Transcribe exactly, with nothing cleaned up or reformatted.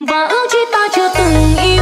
Và ước chi ta chưa từng yêu.